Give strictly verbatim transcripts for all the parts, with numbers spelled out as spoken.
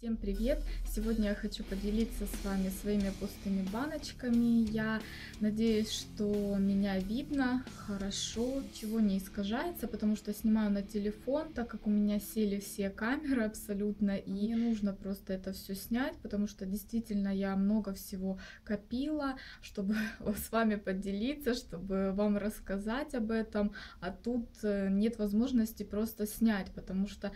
Всем привет! Сегодня я хочу поделиться с вами своими пустыми баночками. Я надеюсь, что меня видно хорошо, чего не искажается, потому что снимаю на телефон, так как у меня сели все камеры абсолютно, и мне нужно просто это все снять, потому что действительно я много всего копила, чтобы с вами поделиться, чтобы вам рассказать об этом, а тут нет возможности просто снять, потому что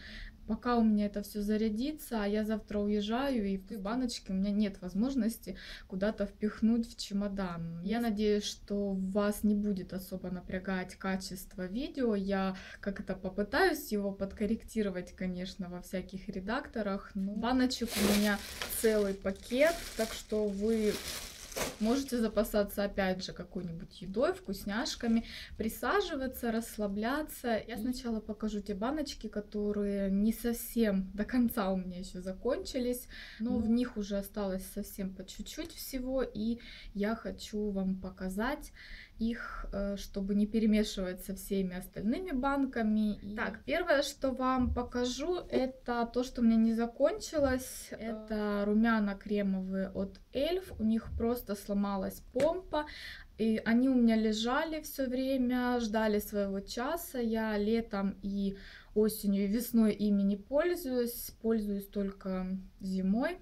пока у меня это все зарядится, а я завтра уезжаю, и в той баночке у меня нет возможности куда-то впихнуть в чемодан. Я надеюсь, что вас не будет особо напрягать качество видео. Я как-то попытаюсь его подкорректировать, конечно, во всяких редакторах. Но баночек у меня целый пакет, так что вы можете запасаться опять же какой-нибудь едой, вкусняшками, присаживаться, расслабляться. Я сначала покажу те баночки, которые не совсем до конца у меня еще закончились, но в них уже осталось совсем по чуть-чуть всего, и я хочу вам показать их, чтобы не перемешивать со всеми остальными банками. Так, первое, что вам покажу, это то, что у меня не закончилось. Это румяна кремовые от Elf. У них просто сломалась помпа, и они у меня лежали все время, ждали своего часа. Я летом и осенью, и весной ими не пользуюсь, пользуюсь только зимой.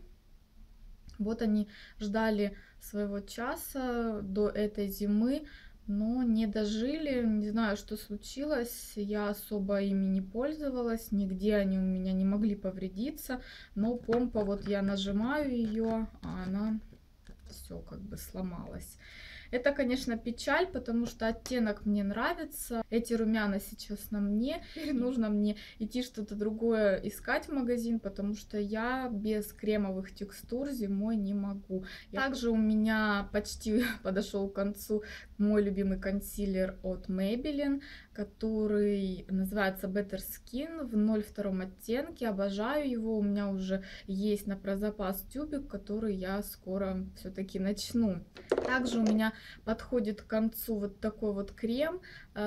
Вот они ждали своего часа до этой зимы, но не дожили, не знаю, что случилось, я особо ими не пользовалась, нигде они у меня не могли повредиться, но помпа, вот я нажимаю ее, а она все как бы сломалась. Это, конечно, печаль, потому что оттенок мне нравится. Эти румяна сейчас на мне. Теперь нужно мне идти что-то другое искать в магазин, потому что я без кремовых текстур зимой не могу. Также у меня почти подошел к концу мой любимый консилер от Maybelline, который называется Better Skin в ноль два оттенке. Обожаю его. У меня уже есть на прозапас тюбик, который я скоро все-таки начну. Также у меня подходит к концу вот такой вот крем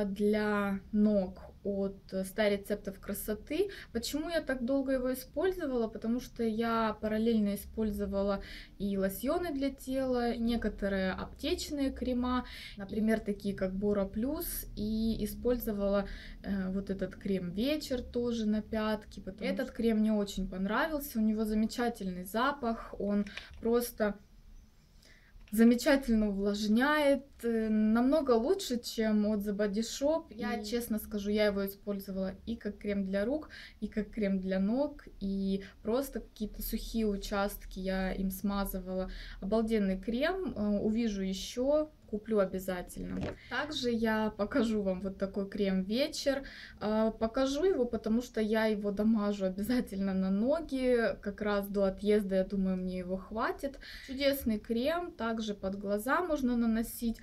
для ног от ста рецептов красоты. Почему я так долго его использовала? Потому что я параллельно использовала и лосьоны для тела, и некоторые аптечные крема, например, такие как Бора Плюс, и использовала э, вот этот крем вечер тоже на пятки. Потому этот что... крем мне очень понравился, у него замечательный запах, он просто замечательно увлажняет, намного лучше, чем от The Body Shop. Я, честно скажу, я его использовала и как крем для рук, и как крем для ног, и просто какие-то сухие участки я им смазывала. Обалденный крем, увижу еще, куплю обязательно. Также я покажу вам вот такой крем вечер. Покажу его, потому что я его дамажу обязательно на ноги. Как раз до отъезда, я думаю, мне его хватит. Чудесный крем, также под глаза можно наносить.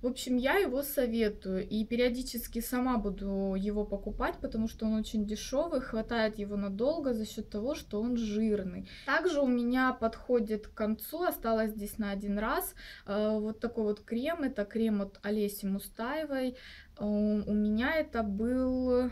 В общем, я его советую, и периодически сама буду его покупать, потому что он очень дешевый, хватает его надолго за счет того, что он жирный. Также у меня подходит к концу, осталось здесь на один раз, вот такой вот крем, это крем от Олеси Мустаевой. У меня это был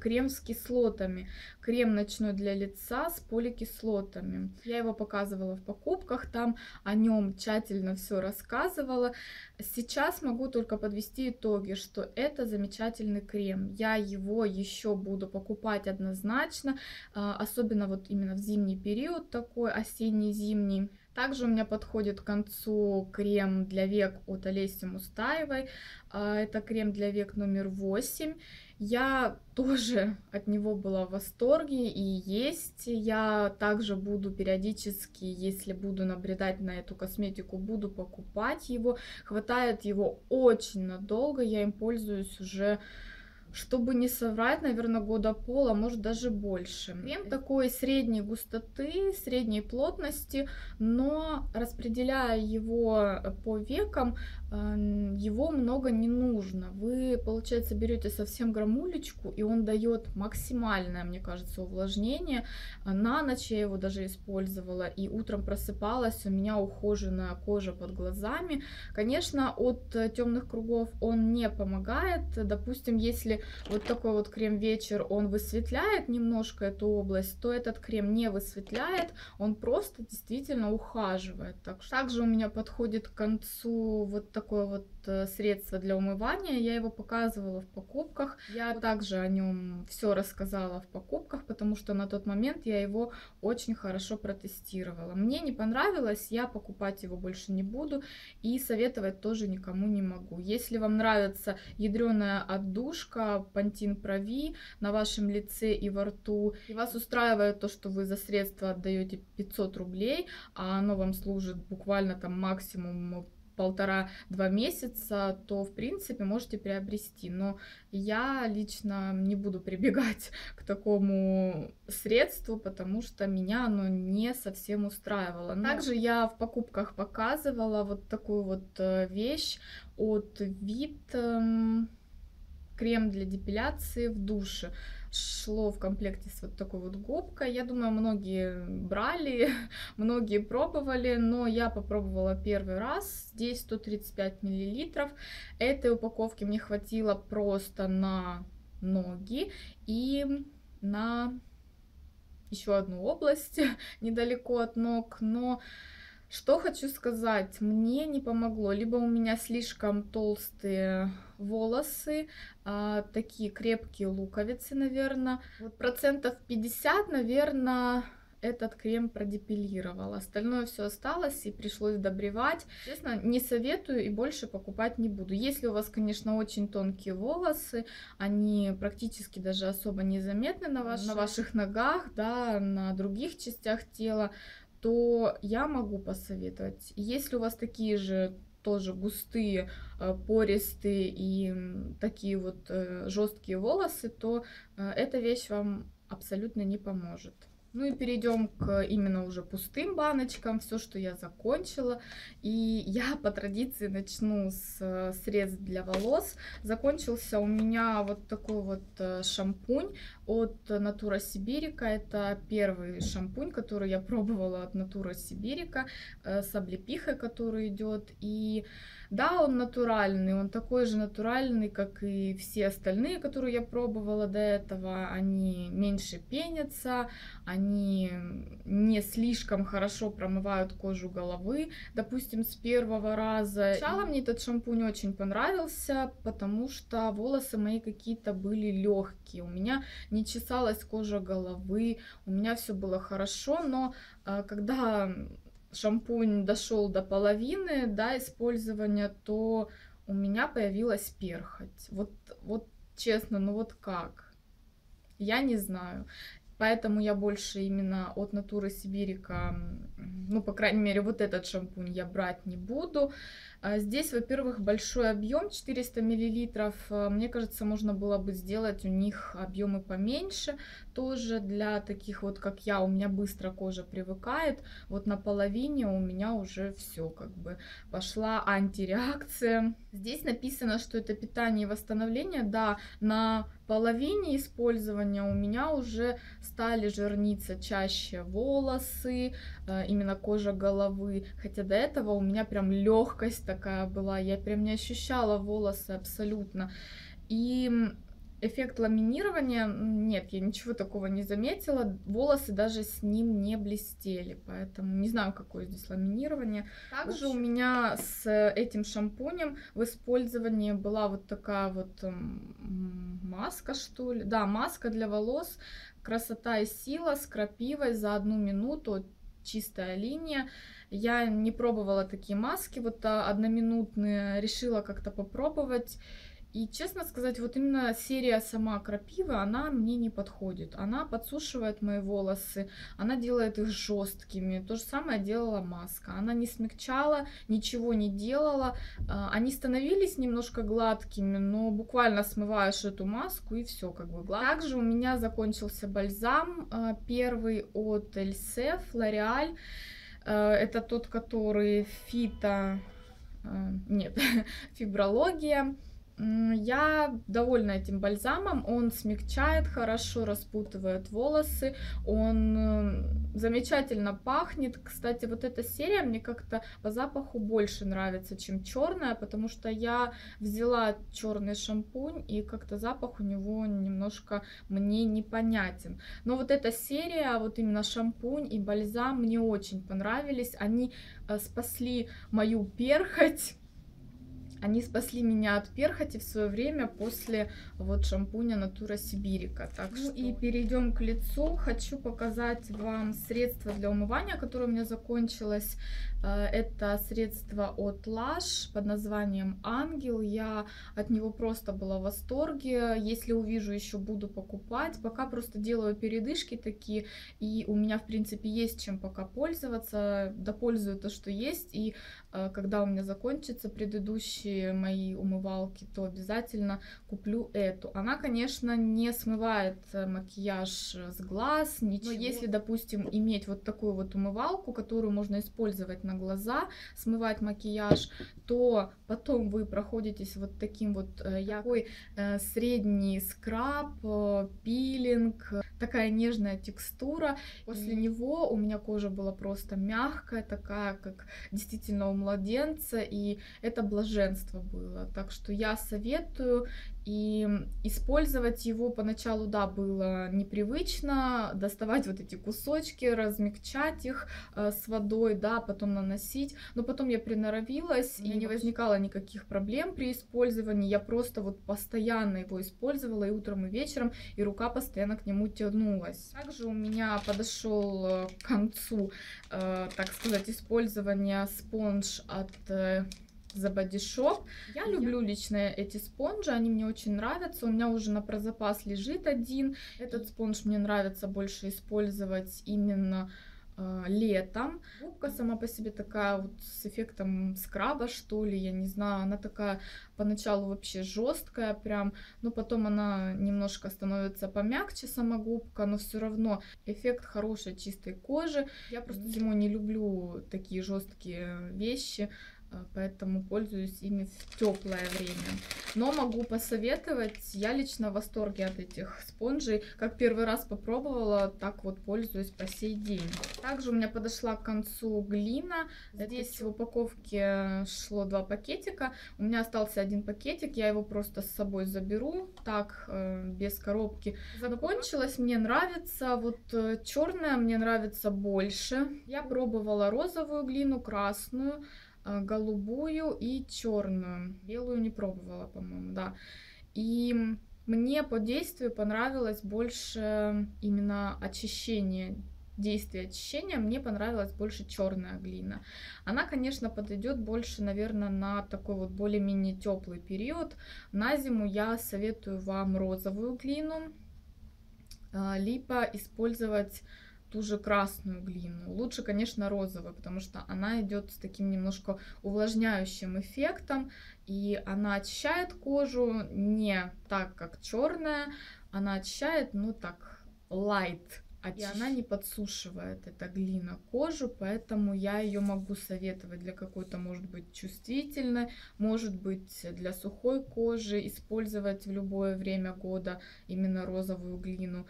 крем с кислотами, крем ночной для лица с поликислотами. Я его показывала в покупках, там о нем тщательно все рассказывала. Сейчас могу только подвести итоги, что это замечательный крем. Я его еще буду покупать однозначно, особенно вот именно в зимний период такой, осенний-зимний. Также у меня подходит к концу крем для век от Олеси Мустаевой. Это крем для век номер восемь. Я тоже от него была в восторге и есть. Я также буду периодически, если буду набредать на эту косметику, буду покупать его. Хватает его очень надолго, я им пользуюсь уже, чтобы не соврать, наверное, года пола, может даже больше. Крем такой средней густоты, средней плотности, но распределяя его по векам, его много не нужно. Вы, получается, берете совсем грамулечку, и он дает максимальное, мне кажется, увлажнение. На ночь я его даже использовала, и утром просыпалась, у меня ухоженная кожа под глазами. Конечно, от темных кругов он не помогает. Допустим, если вот такой вот крем вечер, он высветляет немножко эту область, то этот крем не высветляет, он просто действительно ухаживает. Так что также у меня подходит к концу вот такое вот средство для умывания, я его показывала в покупках, я также о нем все рассказала в покупках, потому что на тот момент я его очень хорошо протестировала. Мне не понравилось, я покупать его больше не буду и советовать тоже никому не могу. Если вам нравится ядреная отдушка, пантин Прови на вашем лице и во рту, и вас устраивает то, что вы за средство отдаете пятьсот рублей, а оно вам служит буквально там максимум полтора-два месяца, то в принципе можете приобрести. Но я лично не буду прибегать к такому средству, потому что меня оно не совсем устраивало. Но... Также я в покупках показывала вот такую вот вещь от Вит, крем для депиляции в душе. Шло в комплекте с вот такой вот губкой. Я думаю, многие брали, многие пробовали, но я попробовала первый раз. Здесь сто тридцать пять миллилитров. Этой упаковки мне хватило просто на ноги и на еще одну область недалеко от ног, но... Что хочу сказать, мне не помогло, либо у меня слишком толстые волосы, а, такие крепкие луковицы, наверное, вот процентов пятьдесят, наверное, этот крем продепилировал, остальное все осталось и пришлось добривать. Честно, не советую и больше покупать не буду. Если у вас, конечно, очень тонкие волосы, они практически даже особо незаметны на, ваш... на ваших ногах, да, на других частях тела, то я могу посоветовать. Если у вас такие же тоже густые, пористые и такие вот жесткие волосы, то эта вещь вам абсолютно не поможет. Ну и перейдем к именно уже пустым баночкам, все, что я закончила. И я по традиции начну с средств для волос. Закончился у меня вот такой вот шампунь от Natura Siberica. Это первый шампунь, который я пробовала от Natura Siberica, с облепихой, который идет. И да, он натуральный, он такой же натуральный, как и все остальные, которые я пробовала до этого. Они меньше пенятся, они Они не слишком хорошо промывают кожу головы, допустим, с первого раза. Сначала мне этот шампунь очень понравился, потому что волосы мои какие-то были легкие. У меня не чесалась кожа головы, у меня все было хорошо, но а, когда шампунь дошел до половины, да, использования, то у меня появилась перхоть. Вот, вот честно, ну вот как? Я не знаю. Поэтому я больше именно от Natura Siberica, ну, по крайней мере, вот этот шампунь я брать не буду. Здесь, во-первых, большой объем, четыреста миллилитров. Мне кажется, можно было бы сделать у них объемы поменьше. Тоже для таких вот, как я, у меня быстро кожа привыкает. Вот на половине у меня уже все, как бы, пошла антиреакция. Здесь написано, что это питание и восстановление. Да, на половине использования у меня уже стали жирниться чаще волосы, именно кожа головы. Хотя до этого у меня прям легкость такая была, я прям не ощущала волосы абсолютно. И эффект ламинирования, нет, я ничего такого не заметила, волосы даже с ним не блестели, поэтому не знаю, какое здесь ламинирование. Также у меня с этим шампунем в использовании была вот такая вот маска, что ли, да, маска для волос, красота и сила с крапивой за одну минуту, чистая линия. Я не пробовала такие маски, вот одноминутные, решила как-то попробовать. И, честно сказать, вот именно серия сама крапивы, она мне не подходит. Она подсушивает мои волосы, она делает их жесткими. То же самое делала маска. Она не смягчала, ничего не делала. Они становились немножко гладкими, но буквально смываешь эту маску и все, как бы гладко. Также у меня закончился бальзам. Первый от Else, Floreal. Это тот, который фито... Нет, фибрология. Я довольна этим бальзамом, он смягчает, хорошо распутывает волосы, он замечательно пахнет. Кстати, вот эта серия мне как-то по запаху больше нравится, чем черная, потому что я взяла черный шампунь, и как-то запах у него немножко мне непонятен. Но вот эта серия, вот именно шампунь и бальзам мне очень понравились, они спасли мою перхоть. Они спасли меня от перхоти в свое время после вот шампуня Natura Siberica. Так ну что... и перейдем к лицу. Хочу показать вам средство для умывания, которое у меня закончилось. Это средство от лаш под названием Ангел. Я от него просто была в восторге. Если увижу, еще буду покупать. Пока просто делаю передышки такие. И у меня, в принципе, есть чем пока пользоваться. Допользую то, что есть. И когда у меня закончатся предыдущие мои умывалки, то обязательно куплю эту. Она, конечно, не смывает макияж с глаз, ничего. Но если, допустим, иметь вот такую вот умывалку, которую можно использовать на глаза, смывать макияж, то потом вы проходитесь вот таким вот яркой средний скраб, пилинг, такая нежная текстура. После него у меня кожа была просто мягкая, такая, как действительно у младенца, и это блаженство было. Так что я советую. И использовать его поначалу, да, было непривычно, доставать вот эти кусочки, размягчать их э, с водой, да, потом наносить. Но потом я приноровилась, и не возникало никаких проблем при использовании. Я просто вот постоянно его использовала и утром, и вечером, и рука постоянно к нему тянулась. Также у меня подошел к концу, э, так сказать, использование спонж от... Э, The Body Shop. Я люблю лично эти спонжи, они мне очень нравятся. У меня уже на прозапас лежит один. Этот спонж мне нравится больше использовать именно э, летом. Губка сама по себе такая вот с эффектом скраба, что ли, я не знаю. Она такая поначалу вообще жесткая прям, но потом она немножко становится помягче, сама губка, но все равно эффект хорошей чистой кожи. Я просто зимой не люблю такие жесткие вещи, поэтому пользуюсь ими в теплое время. Но могу посоветовать, я лично в восторге от этих спонжей. Как первый раз попробовала, так вот пользуюсь по сей день. Также у меня подошла к концу глина. Здесь в упаковке шло два пакетика. У меня остался один пакетик, я его просто с собой заберу. Так, без коробки. Закончилась, мне нравится. Вот черная мне нравится больше. Я пробовала розовую глину, красную, голубую и черную. Белую не пробовала, по-моему, да. И мне по действию понравилось больше именно очищение. Действие очищения мне понравилась больше черная глина. Она, конечно, подойдет больше, наверное, на такой вот более-менее теплый период. На зиму я советую вам розовую глину, либо использовать ту же красную глину. Лучше, конечно, розовая, потому что она идет с таким немножко увлажняющим эффектом, и она очищает кожу не так, как черная, она очищает, ну так, light. И она не подсушивает, эта глина, кожу, поэтому я ее могу советовать для какой-то, может быть, чувствительной, может быть, для сухой кожи, использовать в любое время года именно розовую глину.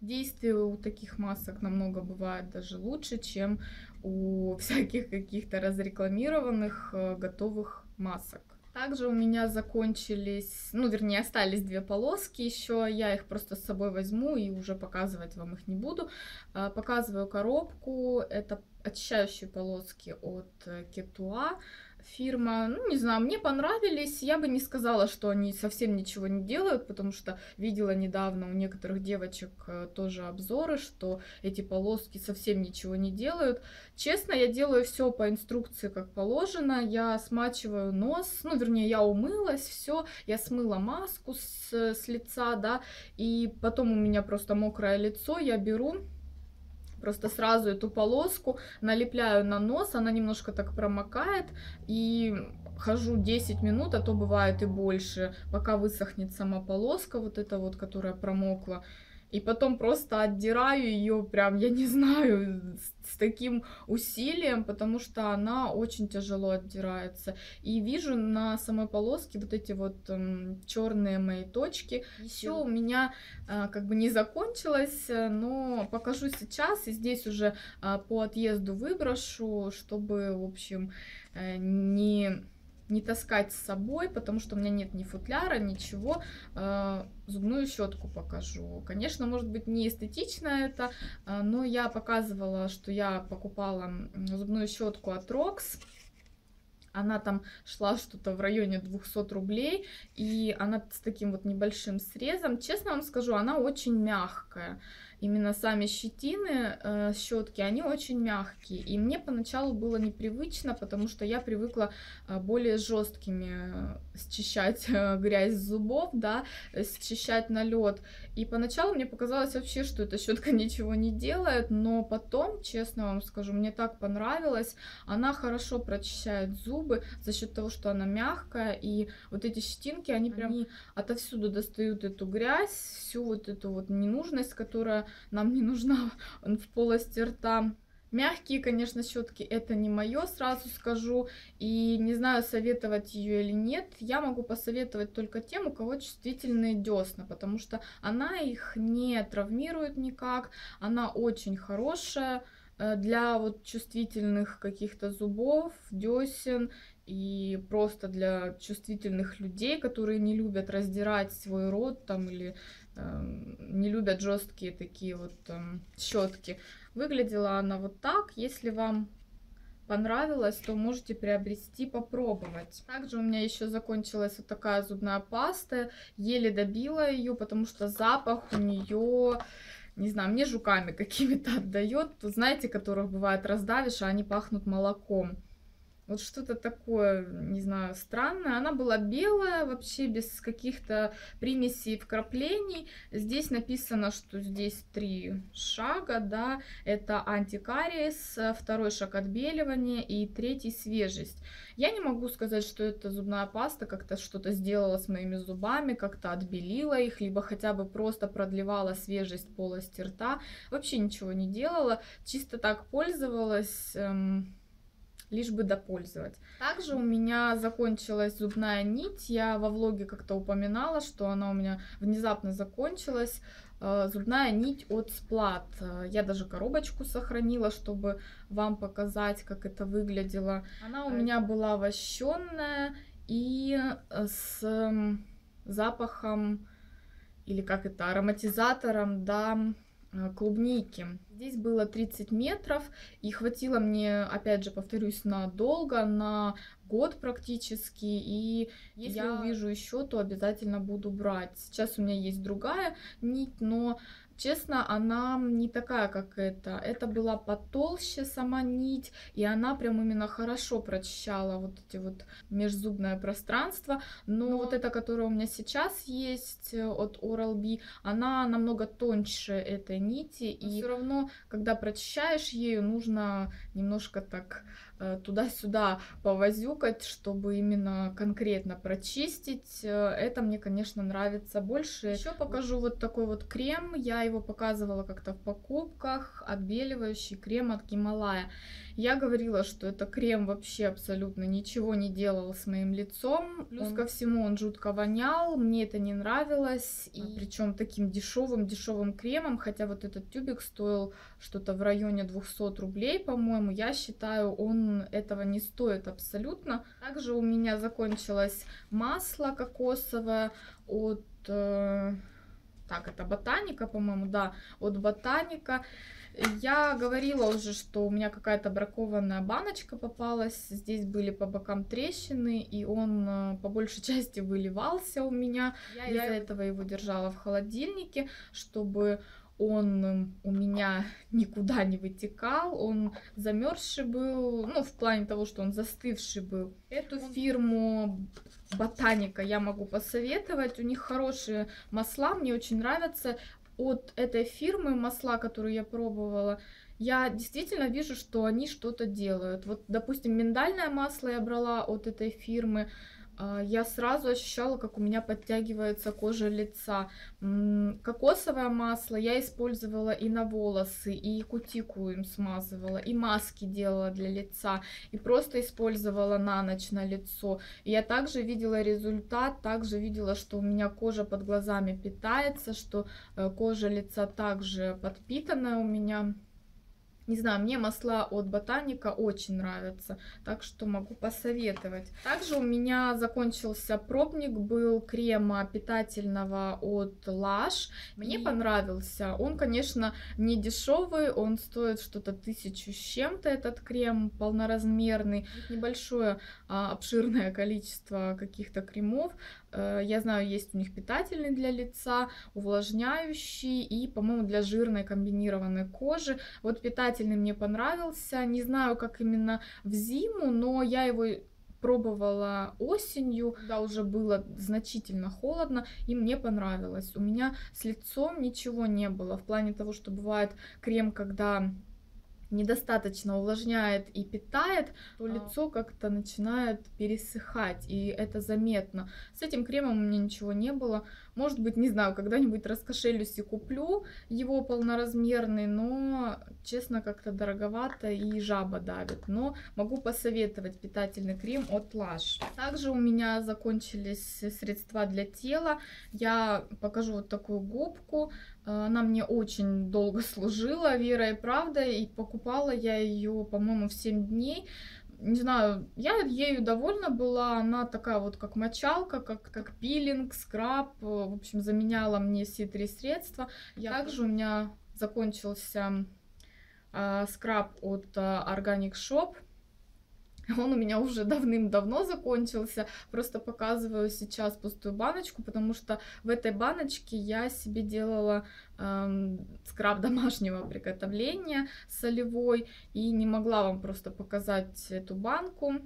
Действие у таких масок намного бывает даже лучше, чем у всяких каких-то разрекламированных готовых масок. Также у меня закончились, ну, вернее, остались две полоски еще, я их просто с собой возьму и уже показывать вам их не буду. Показываю коробку, это очищающие полоски от Кетуа. Фирма, ну не знаю, мне понравились, я бы не сказала, что они совсем ничего не делают, потому что видела недавно у некоторых девочек тоже обзоры, что эти полоски совсем ничего не делают. Честно, я делаю все по инструкции, как положено, я смачиваю нос, ну вернее, я умылась, все, я смыла маску с, с лица, да, и потом у меня просто мокрое лицо, я беру... Просто сразу эту полоску налепляю на нос, она немножко так промокает, и хожу десять минут, а то бывает и больше, пока высохнет сама полоска, вот эта вот, которая промокла. и потом просто отдираю ее прям, я не знаю, с, с таким усилием, потому что она очень тяжело отдирается. И вижу на самой полоске вот эти вот э, черные мои точки. Еще у меня э, как бы не закончилось, но покажу сейчас. И здесь уже э, по отъезду выброшу, чтобы, в общем, э, не... не таскать с собой, потому что у меня нет ни футляра, ничего. Зубную щетку покажу. Конечно, может быть, не эстетично это, но я показывала, что я покупала зубную щетку от Rox. Она там шла что-то в районе двухсот рублей, и она с таким вот небольшим срезом. Честно вам скажу, она очень мягкая. Именно сами щетины, э, щетки, они очень мягкие. И мне поначалу было непривычно, потому что я привыкла э, более жесткими э, счищать э, грязь с зубов, да, счищать налет. И поначалу мне показалось вообще, что эта щетка ничего не делает, но потом, честно вам скажу, мне так понравилось. Она хорошо прочищает зубы за счет того, что она мягкая. И вот эти щетинки, они, они... прям отовсюду достают эту грязь, всю вот эту вот ненужность, которая нам не нужна в полости рта. Мягкие, конечно, щетки это не мое, сразу скажу. И не знаю, советовать ее или нет. Я могу посоветовать только тем, у кого чувствительные десна, потому что она их не травмирует никак. Она очень хорошая для вот чувствительных каких-то зубов, десен. И просто для чувствительных людей, которые не любят раздирать свой рот там, или э, не любят жесткие такие вот э, щетки. Выглядела она вот так. Если вам понравилось, то можете приобрести, попробовать. Также у меня еще закончилась вот такая зубная паста. Еле добила ее, потому что запах у нее... Не знаю, мне жуками какими-то отдает. Знаете, которых бывает раздавишь, а они пахнут молоком. Вот что-то такое, не знаю, странное. Она была белая, вообще без каких-то примесей и вкраплений. Здесь написано, что здесь три шага, да. Это антикариес, второй шаг отбеливания и третий свежесть. Я не могу сказать, что эта зубная паста как-то что-то сделала с моими зубами, как-то отбелила их, либо хотя бы просто продлевала свежесть полости рта. Вообще ничего не делала, чисто так пользовалась... лишь бы допользовать. Также у меня закончилась зубная нить. Я во влоге как-то упоминала, что она у меня внезапно закончилась. Зубная нить от Splat. Я даже коробочку сохранила, чтобы вам показать, как это выглядело. Она у меня была вощенная и с запахом, или как это, ароматизатором, да, клубники. Здесь было тридцать метров, и хватило мне, опять же, повторюсь, надолго, на год практически, и если я увижу еще, то обязательно буду брать. Сейчас у меня есть другая нить, но, честно, она не такая, как эта. Это была потолще сама нить, и она прям именно хорошо прочищала вот эти вот межзубное пространство, но, но... вот эта, которая у меня сейчас есть от Oral-B, она намного тоньше этой нити, но и все равно, когда прочищаешь ею, нужно немножко так туда-сюда повозюкать, чтобы именно конкретно прочистить. Это мне, конечно, нравится больше. Еще покажу вот такой вот крем. Я его показывала как-то в покупках. Отбеливающий крем от Гималая. Я говорила, что это крем вообще абсолютно ничего не делал с моим лицом. Плюс он... ко всему он жутко вонял. Мне это не нравилось. И... причем таким дешевым-дешевым кремом. Хотя вот этот тюбик стоил что-то в районе двухсот рублей, по-моему. Я считаю, он этого не стоит абсолютно. Также у меня закончилось масло кокосовое от э, так это Ботаника, по-моему, да, от Ботаника. Я говорила уже, что у меня какая-то бракованная баночка попалась. Здесь были по бокам трещины, и он по большей части выливался у меня. Я из-за этого его держала в холодильнике, чтобы он у меня никуда не вытекал, он замерзший был, ну, в плане того, что он застывший был. Эту фирму Ботаника я могу посоветовать, у них хорошие масла, мне очень нравятся. От этой фирмы масла, которые я пробовала, я действительно вижу, что они что-то делают. Вот, допустим, миндальное масло я брала от этой фирмы. я сразу ощущала, как у меня подтягивается кожа лица. Кокосовое масло я использовала и на волосы, и кутикулу им смазывала, и маски делала для лица, и просто использовала на ночь на лицо. И я также видела результат, также видела, что у меня кожа под глазами питается, что кожа лица также подпитанная у меня. Не знаю, мне масла от Ботаника очень нравятся, так что могу посоветовать. Также у меня закончился пробник, был крема питательного от лаш. Мне И... понравился. Он, конечно, не дешевый, он стоит что-то тысячу с чем-то, этот крем полноразмерный. Небольшое а, обширное количество каких-то кремов. Я знаю, есть у них питательный для лица, увлажняющий и, по-моему, для жирной комбинированной кожи. Вот питательный мне понравился. Не знаю, как именно в зиму, но я его пробовала осенью, когда уже было значительно холодно, и мне понравилось. У меня с лицом ничего не было. В плане того, что бывает крем, когда недостаточно увлажняет и питает, то лицо как-то начинает пересыхать, и это заметно. С этим кремом у меня ничего не было. Может быть, не знаю, когда-нибудь раскошелюсь и куплю его полноразмерный, но, честно, как-то дороговато и жаба давит. Но могу посоветовать питательный крем от лаш. Также у меня закончились средства для тела. Я покажу вот такую губку. Она мне очень долго служила, вера и правда, и покупала я ее, по-моему, в семь дней. Не знаю, я ею довольна была, она такая вот как мочалка, как, как пилинг, скраб, в общем, заменяла мне все три средства. Я... Также у меня закончился э, скраб от э, Organic шоп. Он у меня уже давным-давно закончился, просто показываю сейчас пустую баночку, потому что в этой баночке я себе делала э, скраб домашнего приготовления солевой и не могла вам просто показать эту банку.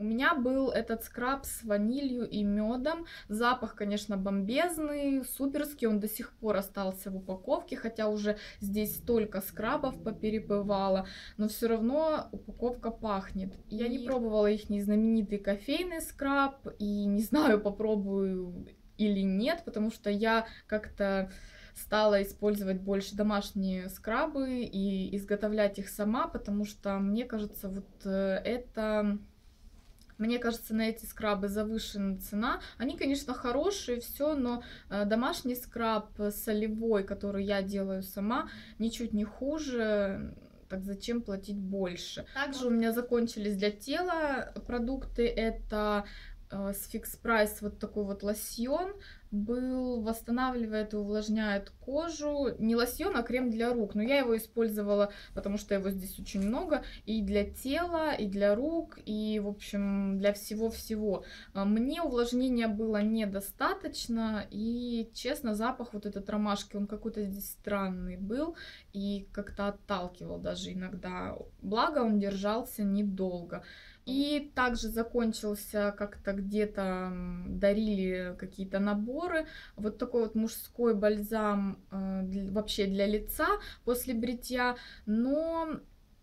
У меня был этот скраб с ванилью и медом. Запах, конечно, бомбезный, суперский. Он до сих пор остался в упаковке, хотя уже здесь столько скрабов поперебывало. Но все равно упаковка пахнет. И... Я не пробовала их незнаменитый кофейный скраб. И не знаю, попробую или нет, потому что я как-то... стала использовать больше домашние скрабы и изготовлять их сама, потому что, мне кажется, вот это... Мне кажется, на эти скрабы завышена цена. Они, конечно, хорошие, все, но домашний скраб солевой, который я делаю сама, ничуть не хуже. Так зачем платить больше? Также у меня закончились для тела продукты. Это с Fix Price вот такой вот лосьон. Был, восстанавливает и увлажняет кожу. Не лосьон, а крем для рук. Но я его использовала, потому что его здесь очень много. И для тела, и для рук, и, в общем, для всего-всего. Мне увлажнения было недостаточно. И, честно, запах вот этот ромашки, он какой-то здесь странный был. И как-то отталкивал даже иногда. Благо, он держался недолго. И также закончился как-то где-то, дарили какие-то наборы. Вот такой вот мужской бальзам э, для, вообще для лица после бритья, но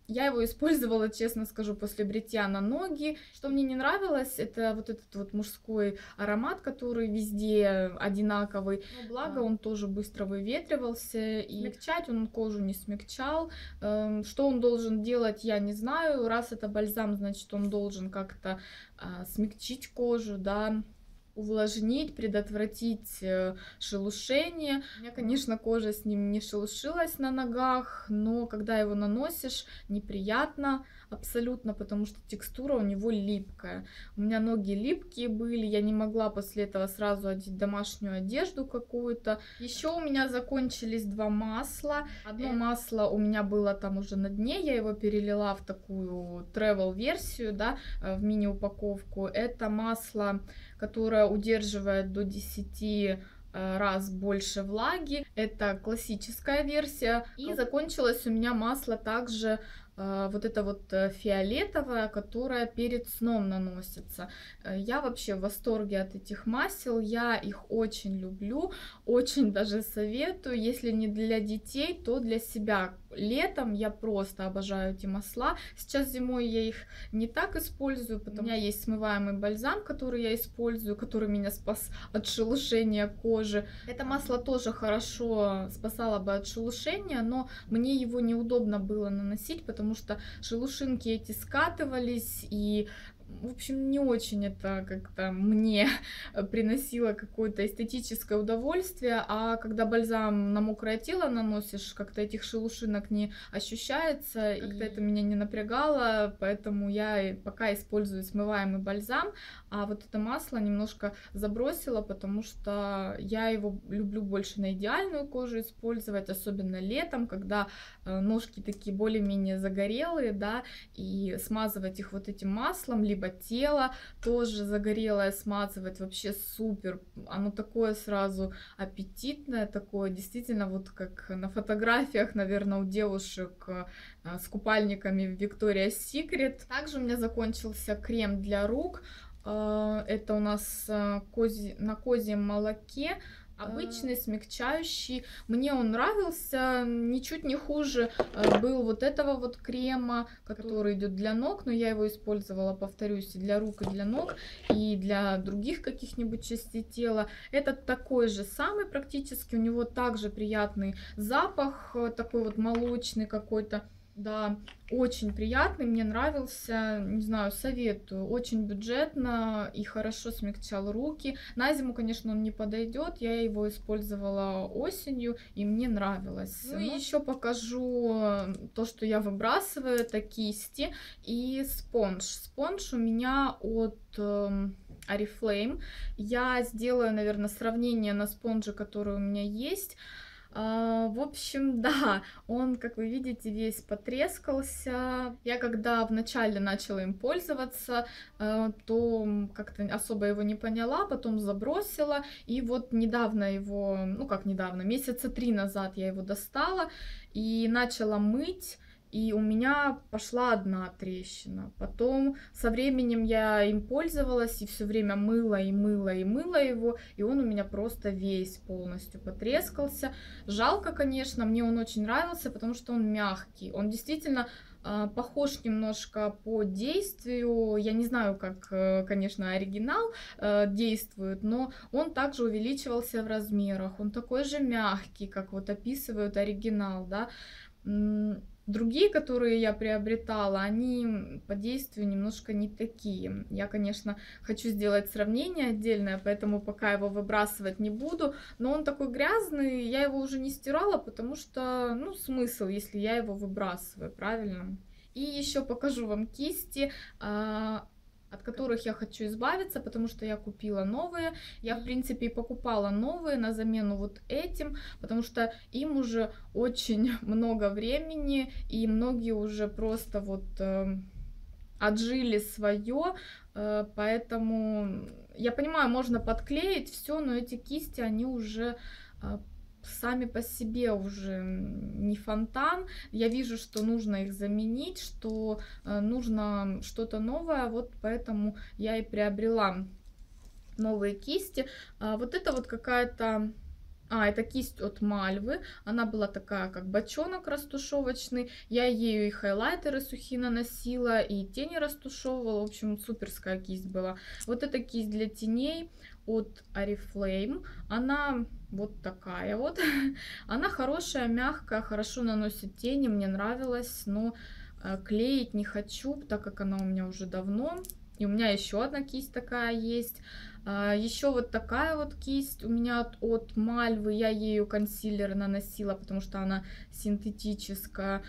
я его использовала, честно скажу, после бритья на ноги. Что мне не нравилось, это вот этот вот мужской аромат, который везде одинаковый. Но благо он тоже быстро выветривался, и смягчать он кожу не смягчал. Э, что он должен делать, я не знаю. Раз это бальзам, значит, он должен как-то э, смягчить кожу, да, увлажнить, предотвратить шелушение. У меня, конечно, кожа с ним не шелушилась на ногах, но когда его наносишь, неприятно абсолютно, потому что текстура у него липкая. У меня ноги липкие были, я не могла после этого сразу одеть домашнюю одежду какую-то. Еще у меня закончились два масла. Одно масло у меня было там уже на дне, я его перелила в такую travel-версию, да, в мини-упаковку. Это масло, которое удерживает до десяти раз больше влаги. Это классическая версия. И закончилось у меня масло также э, вот это вот фиолетовое, которое перед сном наносится. Я вообще в восторге от этих масел. Я их очень люблю, очень даже советую. Если не для детей, то для себя. летом я просто обожаю эти масла. Сейчас зимой я их не так использую, потому что у меня есть смываемый бальзам, который я использую, который меня спас от шелушения кожи. Это масло тоже хорошо спасало бы от шелушения, но мне его неудобно было наносить, потому что шелушинки эти скатывались и... В общем, не очень это как-то мне приносило какое-то эстетическое удовольствие, а когда бальзам на мокрое тело наносишь, как-то этих шелушинок не ощущается, и как-то это меня не напрягало, поэтому я пока использую смываемый бальзам, а вот это масло немножко забросила, потому что я его люблю больше на идеальную кожу использовать, особенно летом, когда ножки такие более-менее загорелые, да, и смазывать их вот этим маслом, либо тело тоже загорелое смазывать, вообще супер. Оно такое сразу аппетитное, такое действительно вот как на фотографиях, наверное, у девушек с купальниками Victoria's Secret. Также у меня закончился крем для рук. Это у нас кози, на козьем молоке. Обычный, смягчающий. Мне он нравился. Ничуть не хуже был вот этого вот крема, который идет для ног. Но я его использовала, повторюсь, и для рук, и для ног, и для других каких-нибудь частей тела. Этот такой же самый практически. У него также приятный запах, такой вот молочный какой-то. Да, очень приятный, мне нравился, не знаю, советую, очень бюджетно и хорошо смягчал руки. На зиму, конечно, он не подойдет, я его использовала осенью и мне нравилось. Ну, ну и еще покажу то, что я выбрасываю, это кисти и спонж. Спонж у меня от... Ariflame. Я сделаю, наверное, сравнение на спонже, который у меня есть. В общем, да, он, как вы видите, весь потрескался. Я когда вначале начала им пользоваться, то как-то особо его не поняла, потом забросила. И вот недавно его, ну как недавно, месяца три назад я его достала и начала мыть. И у меня пошла одна трещина. Потом со временем я им пользовалась и все время мыла и мыла и мыла его. И он у меня просто весь полностью потрескался. Жалко, конечно, мне он очень нравился, потому что он мягкий. Он действительно... похож немножко по действию, я не знаю, как, конечно, оригинал действует, но он также увеличивался в размерах, он такой же мягкий, как вот описывают оригинал, да. Другие, которые я приобретала, они по действию немножко не такие. Я, конечно, хочу сделать сравнение отдельное, поэтому пока его выбрасывать не буду, но он такой грязный, я его уже не стирала, потому что, ну, смысл, если я его выбрасываю, правильно? И еще покажу вам кисти, от которых я хочу избавиться, потому что я купила новые. Я, в принципе, и покупала новые на замену вот этим, потому что им уже очень много времени, и многие уже просто вот э, отжили свое, э, поэтому я понимаю, можно подклеить все, но эти кисти, они уже... Э, сами по себе уже не фонтан. Я вижу, что нужно их заменить, что нужно что-то новое, вот поэтому я и приобрела новые кисти. Вот это вот какая-то... А, это кисть от Мальвы, она была такая, как бочонок растушевочный, я ею и хайлайтеры сухие наносила, и тени растушевывала, в общем, суперская кисть была. Вот эта кисть для теней от Oriflame, она вот такая вот, она хорошая, мягкая, хорошо наносит тени, мне нравилась, но клеить не хочу, так как она у меня уже давно. И у меня еще одна кисть такая есть. Еще вот такая вот кисть у меня от, от Мальвы. Я ею консилер наносила, потому что она синтетическая.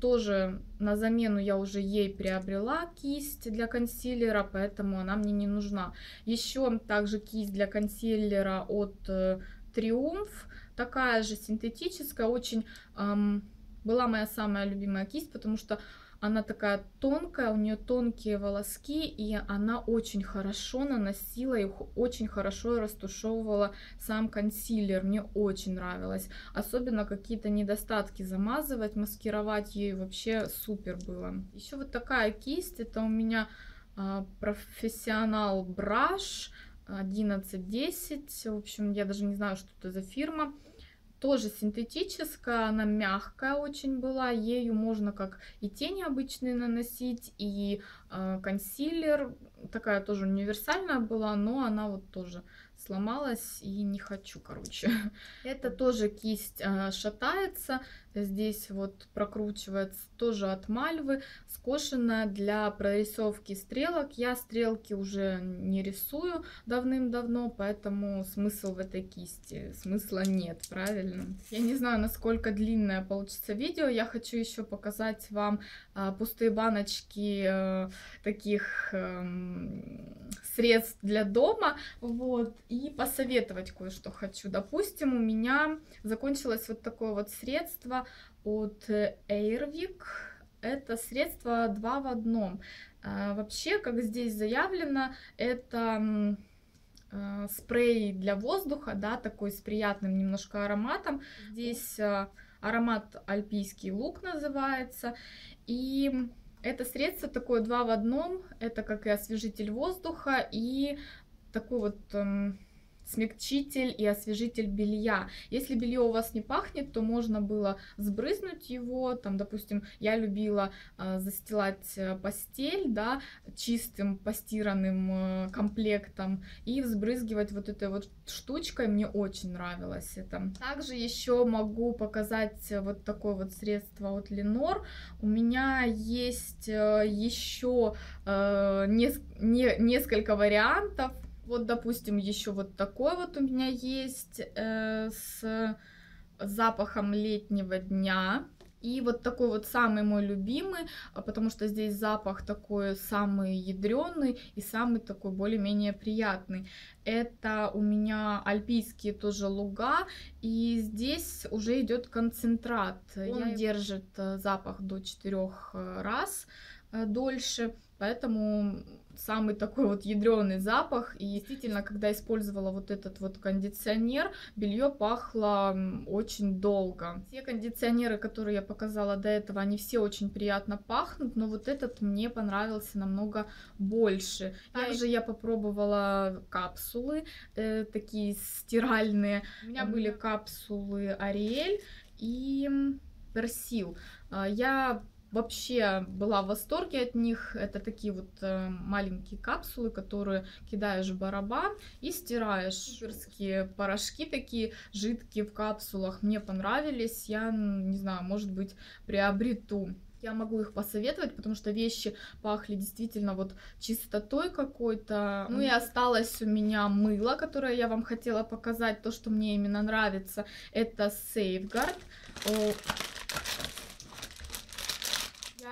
Тоже на замену я уже ей приобрела кисть для консилера, поэтому она мне не нужна. Еще также кисть для консилера от Triumph. Такая же синтетическая. Очень эм, была моя самая любимая кисть, потому что... Она такая тонкая, у нее тонкие волоски, и она очень хорошо наносила и очень хорошо растушевывала сам консилер. Мне очень нравилось. Особенно какие-то недостатки замазывать, маскировать ей вообще супер было. Еще вот такая кисть, это у меня Professional Brush одиннадцать десять. В общем, я даже не знаю, что это за фирма. Тоже синтетическая, она мягкая очень была, ею можно как и тени обычные наносить, и э, консилер, такая тоже универсальная была, но она вот тоже сломалась и не хочу, короче. Это тоже кисть э, шатается, здесь вот прокручивается, тоже от Мальвы, скошенная для прорисовки стрелок. Я стрелки уже не рисую давным-давно, поэтому смысл в этой кисти, смысла нет, правильно? Я не знаю, насколько длинное получится видео. Я хочу еще показать вам э, пустые баночки э, таких э, средств для дома. Вот. И посоветовать кое-что хочу. Допустим, у меня закончилось вот такое вот средство от Airwick. Это средство два в одном. Э, вообще, как здесь заявлено, это... спрей для воздуха, да, такой с приятным немножко ароматом. Здесь аромат альпийский лук называется. И это средство такое два в одном. Это как и освежитель воздуха и такой вот эм, смягчитель и освежитель белья. Если белье у вас не пахнет, то можно было сбрызнуть его. Там, допустим, я любила э, застилать постель, да, чистым постиранным э, комплектом и взбрызгивать вот этой вот штучкой. Мне очень нравилось это. Также еще могу показать вот такое вот средство от Lenor. У меня есть э, еще э, не, не, несколько вариантов. Вот, допустим, еще вот такой вот у меня есть э, с запахом летнего дня. И вот такой вот самый мой любимый, потому что здесь запах такой самый ядреный и самый такой более-менее приятный. Это у меня альпийские тоже луга, и здесь уже идет концентрат. Он Я... держит запах до четырёх раз дольше, поэтому... самый такой вот ядреный запах. И действительно, когда использовала вот этот вот кондиционер, белье пахло очень долго. Все кондиционеры, которые я показала до этого, они все очень приятно пахнут, но вот этот мне понравился намного больше. Также я попробовала капсулы, э, такие стиральные. У меня были капсулы Ариэль и Персил. Я вообще была в восторге от них. Это такие вот э, маленькие капсулы, которые кидаешь в барабан и стираешь. Суперские порошки такие жидкие в капсулах мне понравились. Я не знаю, может быть, приобрету. Я могу их посоветовать, потому что вещи пахли действительно вот чистотой какой-то. Ну и осталось у меня мыло, которое я вам хотела показать. То, что мне именно нравится, это Safeguard.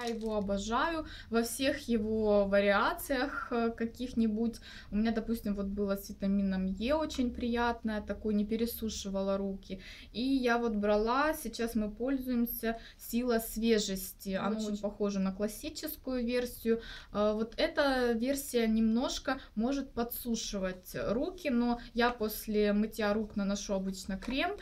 Я его обожаю во всех его вариациях каких-нибудь. У меня, допустим, вот было с витамином Е очень приятное, такое не пересушивало руки. И я вот брала, сейчас мы пользуемся сила свежести. Она очень, очень похожа на классическую версию. Вот эта версия немножко может подсушивать руки, но я после мытья рук наношу обычно крем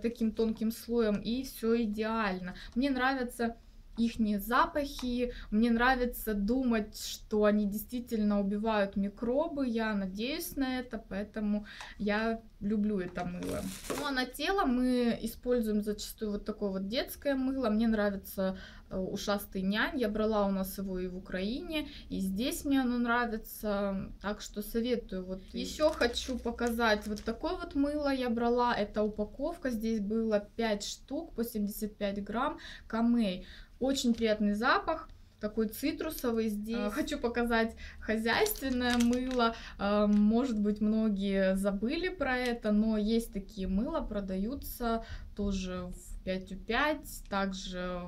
таким тонким слоем, и все идеально. Мне нравятся ихние запахи, мне нравится думать, что они действительно убивают микробы, я надеюсь на это, поэтому я люблю это мыло. Ну а на тело мы используем зачастую вот такое вот детское мыло, мне нравится ушастый нянь, я брала у нас его и в Украине, и здесь мне оно нравится, так что советую. Вот еще хочу показать вот такое вот мыло, я брала, это упаковка, здесь было пять штук по семьдесят пять грамм, камей. Очень приятный запах, такой цитрусовый. Здесь хочу показать хозяйственное мыло. Может быть, многие забыли про это, но есть такие мыла, продаются тоже в пять у пять, также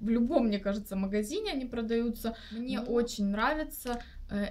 в любом, мне кажется, магазине они продаются. Мне ну... очень нравится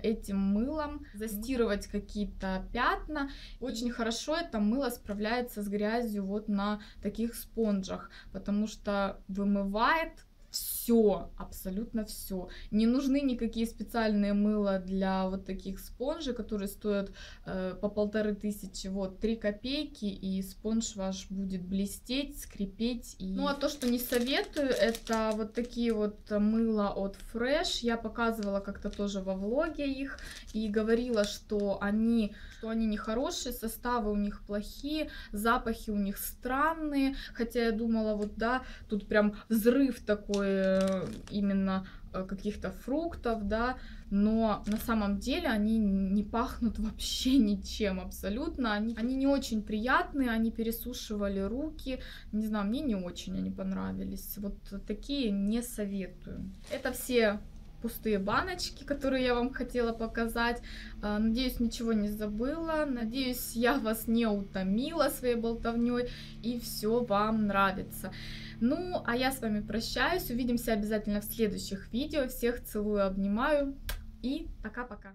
этим мылом застирывать какие-то пятна. Очень хорошо это мыло справляется с грязью вот на таких спонжах, потому что вымывает все, абсолютно все. Не нужны никакие специальные мыла для вот таких спонжей, которые стоят э, по полторы тысячи, вот, три копейки, и спонж ваш будет блестеть, скрипеть. И... Ну, а то, что не советую, это вот такие вот мыла от Fresh. Я показывала как-то тоже во влоге их и говорила, что они, что они нехорошие, составы у них плохие, запахи у них странные. Хотя я думала, вот, да, тут прям взрыв такой именно каких-то фруктов, да, но на самом деле они не пахнут вообще ничем абсолютно, они, они не очень приятные, они пересушивали руки, не знаю, мне не очень они понравились, вот такие не советую. Это все пустые баночки, которые я вам хотела показать. Надеюсь, ничего не забыла. Надеюсь, я вас не утомила своей болтовней и все вам нравится. Ну, а я с вами прощаюсь. Увидимся обязательно в следующих видео. Всех целую, обнимаю и пока-пока.